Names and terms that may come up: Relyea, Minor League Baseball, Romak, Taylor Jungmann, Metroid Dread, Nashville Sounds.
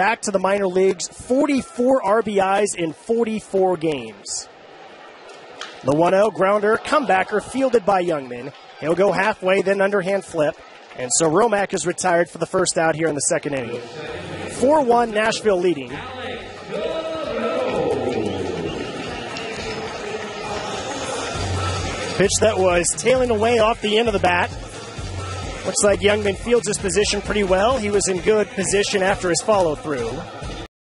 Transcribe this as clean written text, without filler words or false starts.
back to the minor leagues, 44 RBIs in 44 games. The 1-0 grounder, comebacker, fielded by Jungmann. He'll go halfway, then underhand flip. And so Romak is retired for the first out here in the second inning. 4-1 Nashville leading. Pitch that was tailing away off the end of the bat. Looks like Jungmann fields his position pretty well. He was in good position after his follow-through.